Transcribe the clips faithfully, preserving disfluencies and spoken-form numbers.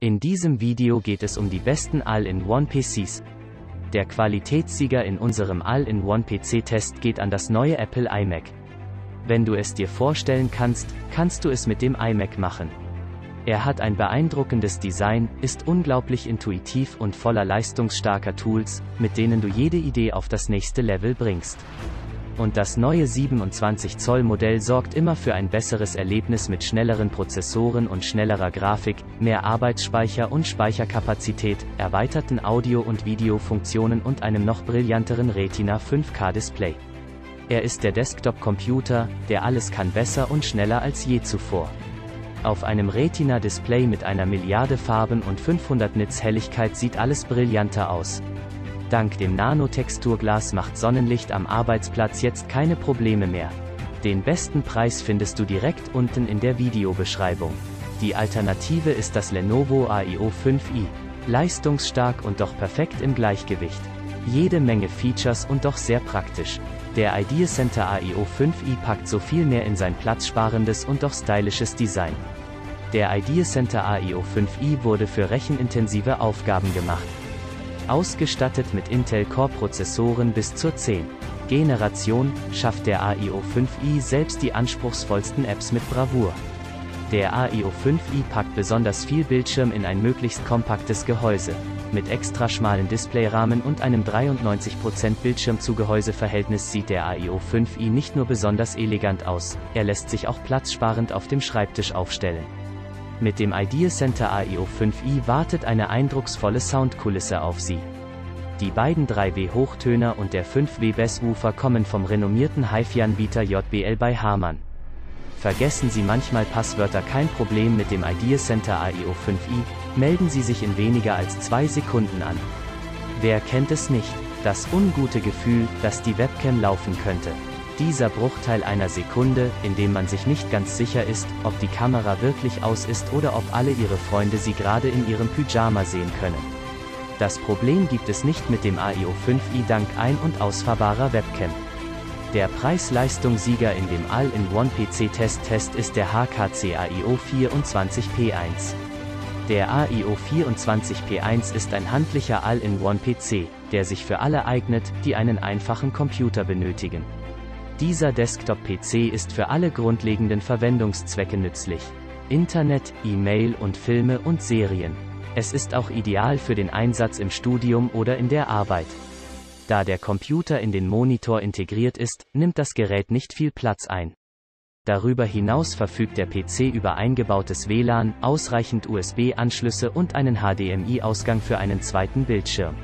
In diesem Video geht es um die besten All-in-One P Cs. Der Qualitätssieger in unserem All-in-One P C-Test geht an das neue Apple iMac. Wenn du es dir vorstellen kannst, kannst du es mit dem iMac machen. Er hat ein beeindruckendes Design, ist unglaublich intuitiv und voller leistungsstarker Tools, mit denen du jede Idee auf das nächste Level bringst. Und das neue siebenundzwanzig Zoll Modell sorgt immer für ein besseres Erlebnis mit schnelleren Prozessoren und schnellerer Grafik, mehr Arbeitsspeicher und Speicherkapazität, erweiterten Audio- und Videofunktionen und einem noch brillanteren Retina fünf K Display. Er ist der Desktop-Computer, der alles kann, besser und schneller als je zuvor. Auf einem Retina-Display mit einer Milliarde Farben und fünfhundert Nits Helligkeit sieht alles brillanter aus. Dank dem Nanotexturglas macht Sonnenlicht am Arbeitsplatz jetzt keine Probleme mehr. Den besten Preis findest du direkt unten in der Videobeschreibung. Die Alternative ist das Lenovo I D E A Centre A I O fünf i. Leistungsstark und doch perfekt im Gleichgewicht. Jede Menge Features und doch sehr praktisch. Der IdeaCentre A I O fünf i packt so viel mehr in sein platzsparendes und doch stylisches Design. Der IdeaCentre A I O fünf i wurde für rechenintensive Aufgaben gemacht. Ausgestattet mit Intel Core Prozessoren bis zur zehnten Generation, schafft der A I O fünf i selbst die anspruchsvollsten Apps mit Bravour. Der A I O fünf i packt besonders viel Bildschirm in ein möglichst kompaktes Gehäuse. Mit extra schmalen Displayrahmen und einem dreiundneunzig Prozent Bildschirm-zu-Gehäuse-Verhältnis sieht der A I O fünf i nicht nur besonders elegant aus, er lässt sich auch platzsparend auf dem Schreibtisch aufstellen. Mit dem IdeaCentre A I O fünf i wartet eine eindrucksvolle Soundkulisse auf Sie. Die beiden drei W Hochtöner und der fünf W Basswoofer kommen vom renommierten HiFi-Anbieter J B L bei Hamann. Vergessen Sie manchmal Passwörter, kein Problem mit dem IdeaCentre A I O fünf i, melden Sie sich in weniger als zwei Sekunden an. Wer kennt es nicht? Das ungute Gefühl, dass die Webcam laufen könnte. Dieser Bruchteil einer Sekunde, in dem man sich nicht ganz sicher ist, ob die Kamera wirklich aus ist oder ob alle ihre Freunde sie gerade in ihrem Pyjama sehen können. Das Problem gibt es nicht mit dem A I O fünf i dank ein- und ausfahrbarer Webcam. Der Preis-Leistung-Sieger in dem All-in-One P C-Test-Test ist der H K C A I O vierundzwanzig P eins. Der A I O vierundzwanzig P eins ist ein handlicher All-in-One P C, der sich für alle eignet, die einen einfachen Computer benötigen. Dieser Desktop-P C ist für alle grundlegenden Verwendungszwecke nützlich. Internet, E-Mail und Filme und Serien. Es ist auch ideal für den Einsatz im Studium oder in der Arbeit. Da der Computer in den Monitor integriert ist, nimmt das Gerät nicht viel Platz ein. Darüber hinaus verfügt der P C über eingebautes W LAN, ausreichend U S B-Anschlüsse und einen H D M I-Ausgang für einen zweiten Bildschirm.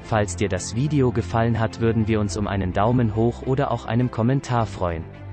Falls dir das Video gefallen hat, würden wir uns um einen Daumen hoch oder auch einem Kommentar freuen.